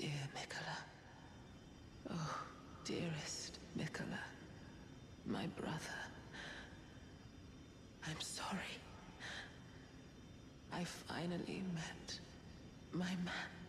Dear Mikola. Oh, dearest Mikola. My brother. I'm sorry. I finally met my man.